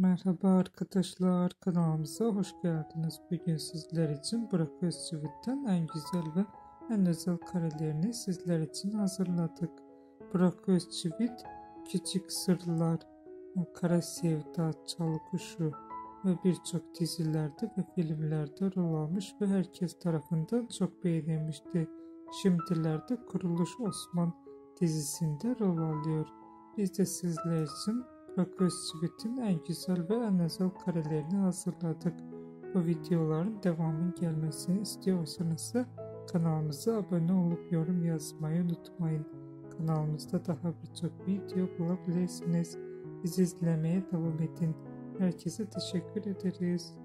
Merhaba arkadaşlar, kanalımıza hoş geldiniz. Bugün sizler için Burak Özçivit'ten en güzel ve en özel karelerini sizler için hazırladık. Burak Özçivit, Küçük Sırlar, Kara Sevda, Çalıkuşu ve birçok dizilerde ve filmlerde rol almış ve herkes tarafından çok beğenilmişti. Şimdilerde Kuruluş Osman dizisinde rol alıyor. Biz de sizler için Burak Özçivit'in en güzel ve en özel karelerini hazırladık. Bu videoların devamının gelmesini istiyorsanız da kanalımıza abone olup yorum yazmayı unutmayın. Kanalımızda daha birçok video bulabilirsiniz. Bizi izlemeye devam edin. Herkese teşekkür ederiz.